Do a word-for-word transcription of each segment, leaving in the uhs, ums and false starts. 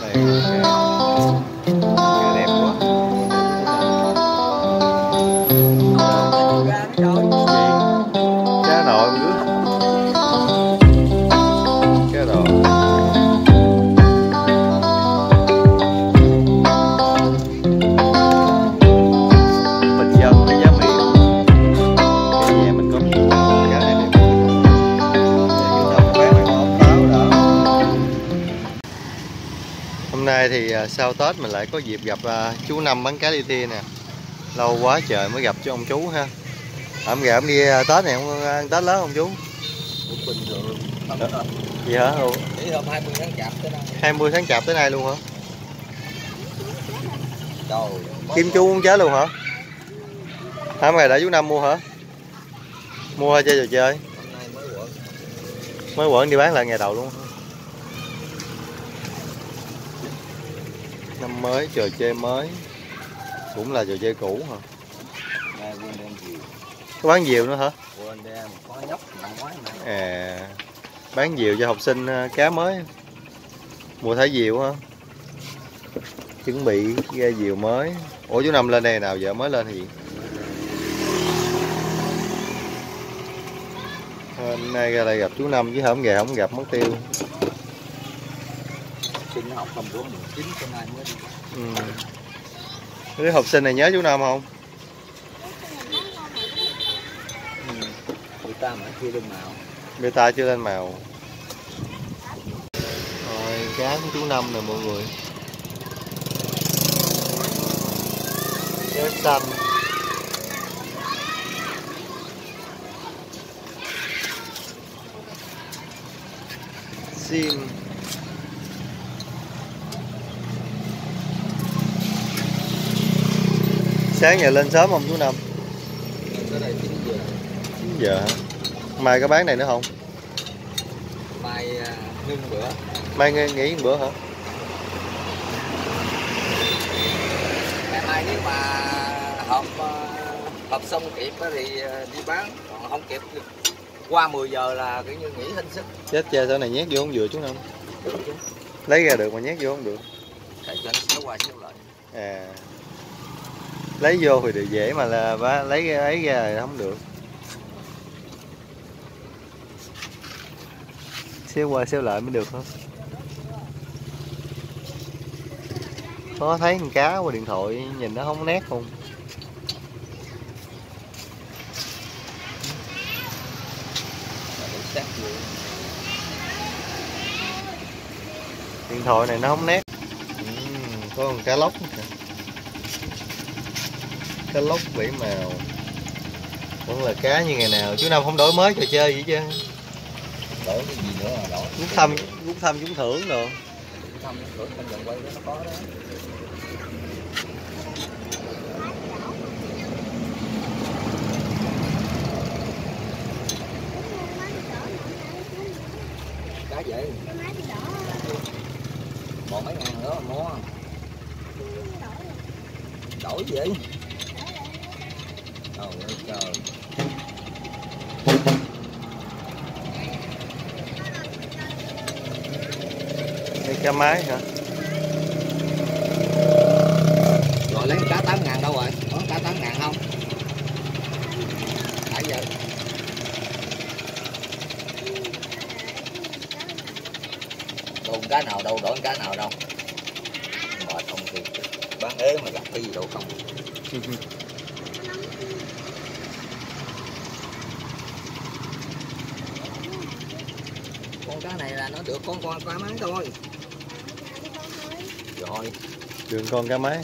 này kìa, đẹp quá. Cá nồi nữa, cá nồi. Thì sau Tết mình lại có dịp gặp uh, chú Năm bán cá li ti nè. Lâu quá trời mới gặp cho ông chú ha. Ông gà ông đi uh, Tết này, ông ăn Tết lớn không chú? Bình thường. Gì hả? hai mươi tháng Chạp tới nay luôn hả? Kim chú muốn chết luôn hả? Hôm nay đã chú Năm mua hả? Mua hay chơi trò chơi? Mới quẩn đi bán lại ngày đầu luôn. Năm mới, trò chơi mới. Cũng là trò chơi cũ hả? Đây, quên đem diều. Có bán diều nữa hả? Quên đem, có nhóc ngoái này. À, bán diều cho học sinh cá mới. Mùa thả diều hả? Chuẩn bị ra diều mới. Ủa chú Năm lên đây nào giờ mới lên thì gì? Hôm nay ra đây gặp chú Năm chứ hổng gà không gặp mất tiêu. Nó học tầm bốn chín cho nay mới đi. Ừ. Cái học sinh này nhớ chú Năm không? Ừ. Beta mà chưa lên màu. Beta chưa lên màu. Rồi cá của chú Năm nè mọi người. Cá xanh. Sim. Sáng giờ lên sớm không chú Năm? Tới đây chín giờ. chín giờ hả? Mai có bán này nữa không? Mai ngưng bữa. Mai nghỉ bữa hả? Ngày mai nếu mà họp họp xong kịp thì đi bán, còn không kịp qua mười giờ là kiểu như nghỉ hết sức. Chết cha, chỗ này nhét vô không vừa chú Năm. Lấy ra được mà nhét vô không được. Để cho nó xéo qua xéo lại. À. Lấy vô thì được dễ mà là bá, lấy cái ấy ra thì không được. Xéo qua xéo lại mới được không? Có thấy con cá qua điện thoại nhìn nó không nét không? Điện thoại này nó không nét. Uhm, có con cá lóc nữa. Cá lóc bảy màu vẫn là cá như ngày nào. Chú Năm không đổi mới trò chơi vậy chứ? Đổi cái gì nữa rồi? Muốn thăm, muốn thăm trúng thưởng rồi. Thăm trúng thưởng trong quay nó có đó. Cá gì? Còn mấy ngàn nữa mà mua. Đổi gì? Trời ơi trời. Đây cá máy hả? Rồi lấy cá tám ngàn đâu rồi? Có cá tám ngàn không? Nãy giờ. Đâu cá nào đâu, đổi cá nào đâu. Mệt không kịp. Bán ế mà gặp cái gì đâu không. Con cá này là nó được con con cá máy thôi. Rồi đường con cá máy.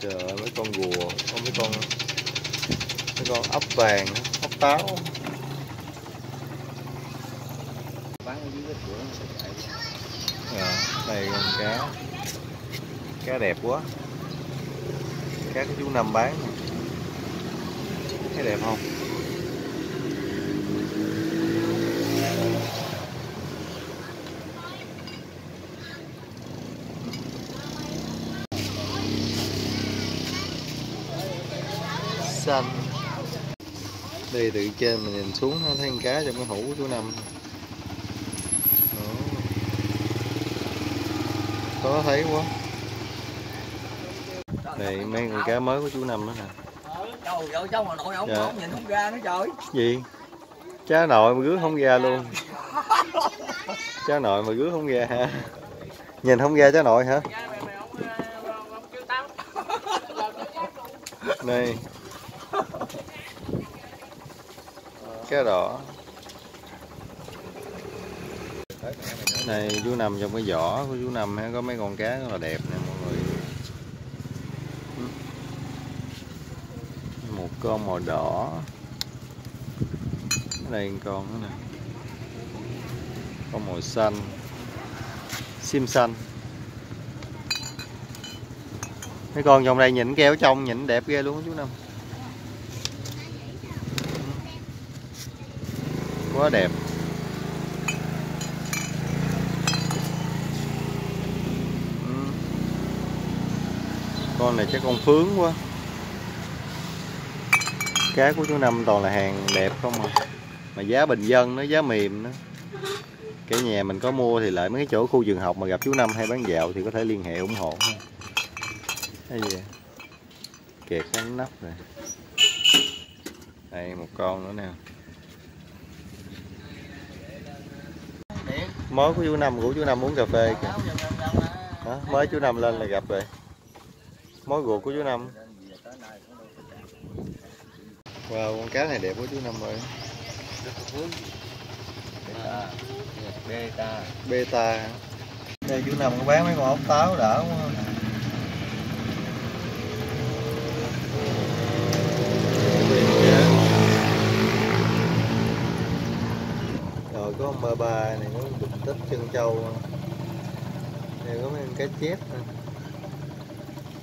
Trời ơi, mấy con gùa không, mấy con mấy con ốc vàng, ốc táo. Bán ở dưới cái cửa nó sẽ chạy. Rồi đây con cá, cá đẹp quá. Cá của chú Năm bán thấy đẹp không? Xanh. Đây từ trên mình nhìn xuống nó thấy con cá trong cái hũ của chú Năm. khó thấy quá. Này mấy con cá mới của chú Năm đó nè. Trời ơi, sao mà nội ông dạ. Không nhìn không ra nữa trời. Gì? Cha nội mà rứa không ra luôn. Cha nội mà rứa không ra hả? Nhìn không ra cha nội hả? Này. Cá đỏ. Này chú Năm trong cái vỏ của chú Năm có mấy con cá rất là đẹp nè mọi người. Một con màu đỏ. Đây con nữa nè. Con màu xanh. Sim xanh. Mấy con trong đây nhìn keo trong nhìn đẹp ghê luôn chú Năm. Quá đẹp. Con này chắc con phướng quá. Cá của chú Năm toàn là hàng đẹp không à. Mà giá bình dân nó, giá mềm nữa. Cái nhà mình có mua thì lại mấy cái chỗ khu trường học mà gặp chú Năm hay bán dạo thì có thể liên hệ ủng hộ. Cái gì? Kẹt cái nắp rồi. Đây một con nữa nè. Mới của chú Năm, của chú Năm uống cà phê kìa. Hả? Mới chú Năm lên là gặp rồi. Mối ruột của chú Năm. Wow, con cá này đẹp quá chú Năm ơi. Beta. Beta. Đây chú Năm có bán mấy con ốc táo đã quá. Rồi có con ba ba này, có bịch tích chân trâu. Đây có mấy con cá chép này.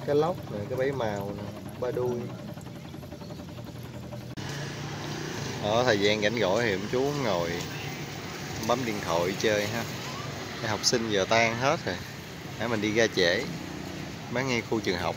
Cái lóc này, cái bẫy màu này, ba đuôi. Ở thời gian rảnh rỗi thì chú ngồi bấm điện thoại chơi ha. Cái học sinh giờ tan hết rồi, để mình đi ra trễ, bán ngay khu trường học.